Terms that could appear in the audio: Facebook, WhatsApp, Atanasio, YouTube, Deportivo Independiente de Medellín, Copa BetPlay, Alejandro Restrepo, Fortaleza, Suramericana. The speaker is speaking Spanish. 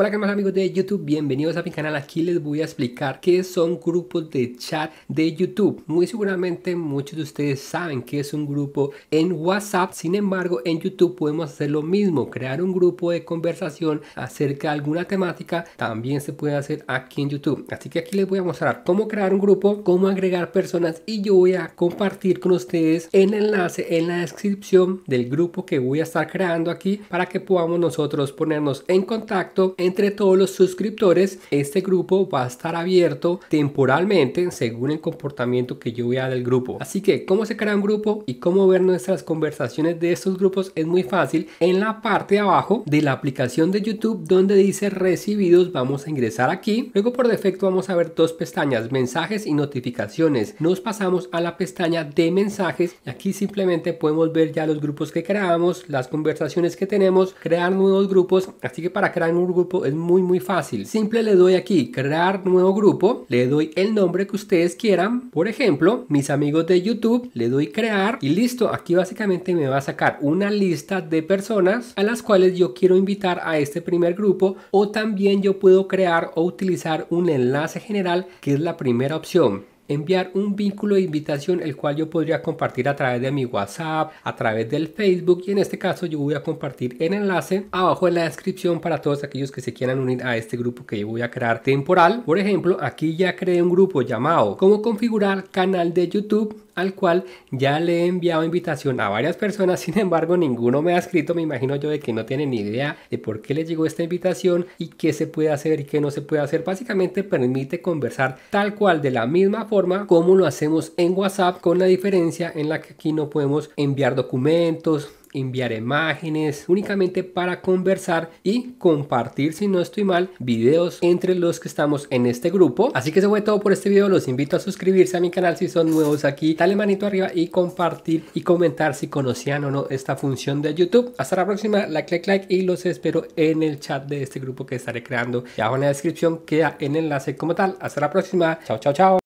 Hola, qué más amigos de YouTube, bienvenidos a mi canal. Aquí les voy a explicar qué son grupos de chat de YouTube. Muy seguramente muchos de ustedes saben que es un grupo en WhatsApp, sin embargo en YouTube podemos hacer lo mismo, crear un grupo de conversación acerca de alguna temática, también se puede hacer aquí en YouTube. Así que aquí les voy a mostrar cómo crear un grupo, cómo agregar personas y yo voy a compartir con ustedes el enlace en la descripción del grupo que voy a estar creando aquí para que podamos nosotros ponernos en contacto entre todos los suscriptores. Este grupo va a estar abierto temporalmente según el comportamiento que yo vea del grupo. Así que cómo se crea un grupo y cómo ver nuestras conversaciones de estos grupos es muy fácil. En la parte de abajo de la aplicación de YouTube donde dice recibidos vamos a ingresar aquí. Luego por defecto vamos a ver dos pestañas, mensajes y notificaciones. Nos pasamos a la pestaña de mensajes y aquí simplemente podemos ver ya los grupos que creamos, las conversaciones que tenemos, crear nuevos grupos. Así que para crear un grupo es muy fácil. Simple, le doy aquí crear nuevo grupo, le doy el nombre que ustedes quieran, por ejemplo mis amigos de YouTube, le doy crear y listo. Aquí básicamente me va a sacar una lista de personas a las cuales yo quiero invitar a este primer grupo, o también yo puedo crear o utilizar un enlace general, que es la primera opción. Enviar un vínculo de invitación, el cual yo podría compartir a través de mi WhatsApp, a través del Facebook, y en este caso yo voy a compartir el enlace abajo en la descripción para todos aquellos que se quieran unir a este grupo que yo voy a crear temporal. Por ejemplo, aquí ya creé un grupo llamado ¿Cómo configurar canal de YouTube?, al cual ya le he enviado invitación a varias personas, sin embargo ninguno me ha escrito. Me imagino yo de que no tienen ni idea de por qué les llegó esta invitación y qué se puede hacer y qué no se puede hacer. Básicamente permite conversar tal cual de la misma forma como lo hacemos en WhatsApp, con la diferencia en la que aquí no podemos enviar documentos, enviar imágenes, únicamente para conversar y compartir, si no estoy mal, videos entre los que estamos en este grupo. Así que eso fue todo por este video. Los invito a suscribirse a mi canal si son nuevos aquí, dale manito arriba y compartir y comentar si conocían o no esta función de YouTube. Hasta la próxima, like y los espero en el chat de este grupo que estaré creando. Y abajo en la descripción queda el enlace como tal. Hasta la próxima, chao.